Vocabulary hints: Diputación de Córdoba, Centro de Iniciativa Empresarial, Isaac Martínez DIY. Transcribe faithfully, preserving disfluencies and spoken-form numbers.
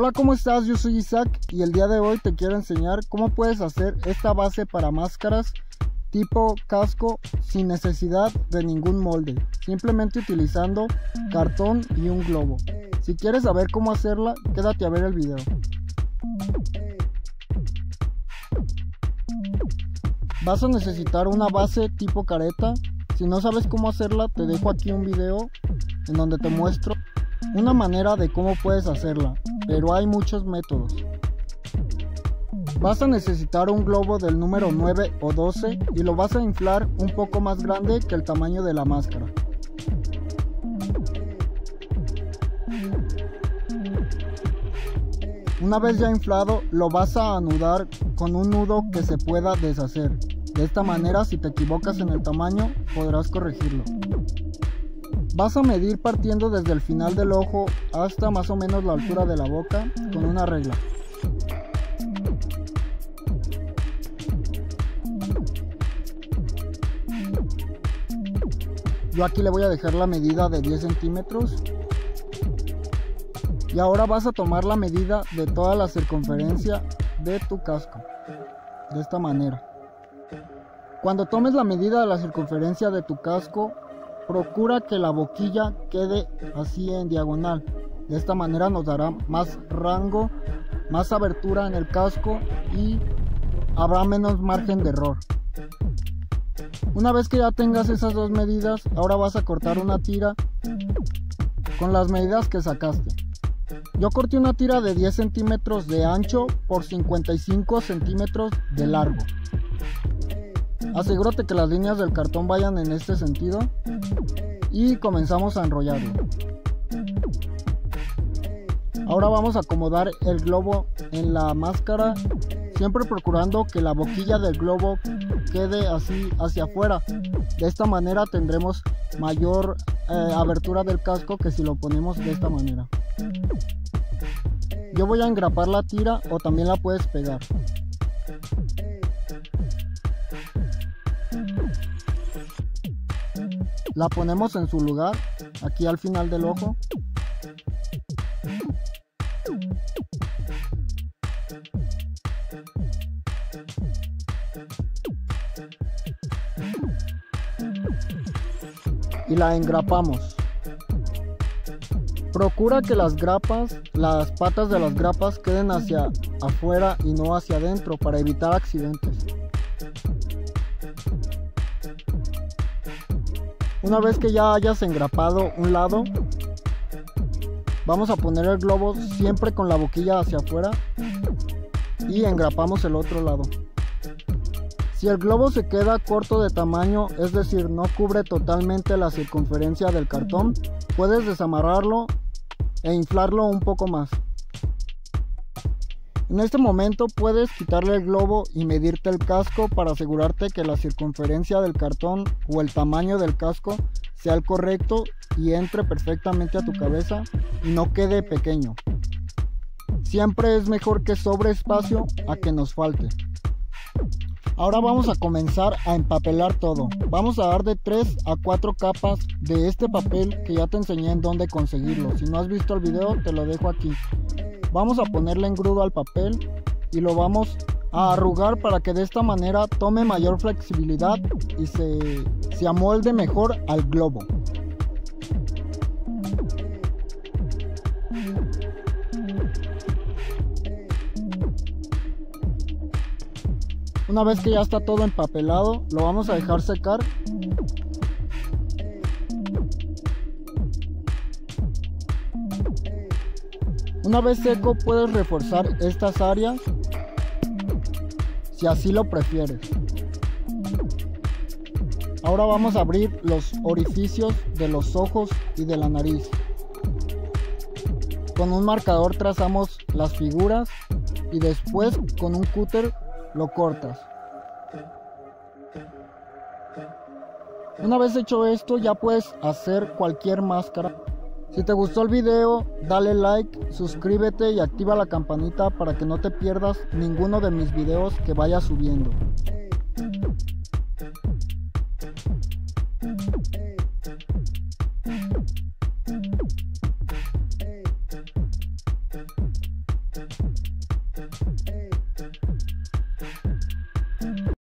Hola, ¿cómo estás? Yo soy Isaac y el día de hoy te quiero enseñar cómo puedes hacer esta base para máscaras tipo casco sin necesidad de ningún molde, simplemente utilizando cartón y un globo. Si quieres saber cómo hacerla, quédate a ver el video. Vas a necesitar una base tipo careta. Si no sabes cómo hacerla, te dejo aquí un video en donde te muestro una manera de cómo puedes hacerla, pero hay muchos métodos. Vas a necesitar un globo del número nueve o doce y lo vas a inflar un poco más grande que el tamaño de la máscara. Una vez ya inflado, lo vas a anudar con un nudo que se pueda deshacer. De esta manera, si te equivocas en el tamaño, podrás corregirlo. Vas a medir partiendo desde el final del ojo hasta más o menos la altura de la boca con una regla. Yo aquí le voy a dejar la medida de diez centímetros. Y ahora vas a tomar la medida de toda la circunferencia de tu casco, de esta manera. Cuando tomes la medida de la circunferencia de tu casco, procura que la boquilla quede así en diagonal. De esta manera nos dará más rango, más abertura en el casco y habrá menos margen de error. Una vez que ya tengas esas dos medidas, ahora vas a cortar una tira con las medidas que sacaste. Yo corté una tira de diez centímetros de ancho por cincuenta y cinco centímetros de largo. Asegúrate que las líneas del cartón vayan en este sentido y comenzamos a enrollarlo. Ahora vamos a acomodar el globo en la máscara, siempre procurando que la boquilla del globo quede así hacia afuera. De esta manera tendremos mayor eh, abertura del casco que si lo ponemos de esta manera. Yo voy a engrapar la tira o también la puedes pegar. La ponemos en su lugar, aquí al final del ojo. Y la engrapamos. Procura que las grapas, las patas de las grapas queden hacia afuera y no hacia adentro para evitar accidentes. Una vez que ya hayas engrapado un lado, vamos a poner el globo siempre con la boquilla hacia afuera y engrapamos el otro lado. Si el globo se queda corto de tamaño, es decir, no cubre totalmente la circunferencia del cartón, puedes desamarrarlo e inflarlo un poco más. En este momento puedes quitarle el globo y medirte el casco para asegurarte que la circunferencia del cartón o el tamaño del casco sea el correcto y entre perfectamente a tu cabeza y no quede pequeño. Siempre es mejor que sobre espacio a que nos falte. Ahora vamos a comenzar a empapelar todo. Vamos a dar de tres a cuatro capas de este papel que ya te enseñé en dónde conseguirlo. Si no has visto el video, te lo dejo aquí. Vamos a ponerle engrudo al papel y lo vamos a arrugar para que de esta manera tome mayor flexibilidad y se, se amolde mejor al globo. Una vez que ya está todo empapelado, lo vamos a dejar secar. Una vez seco, puedes reforzar estas áreas si así lo prefieres. Ahora vamos a abrir los orificios de los ojos y de la nariz. Con un marcador trazamos las figuras y después con un cúter lo cortas. Una vez hecho esto, ya puedes hacer cualquier máscara. Si te gustó el video, dale like, suscríbete y activa la campanita para que no te pierdas ninguno de mis videos que vaya subiendo.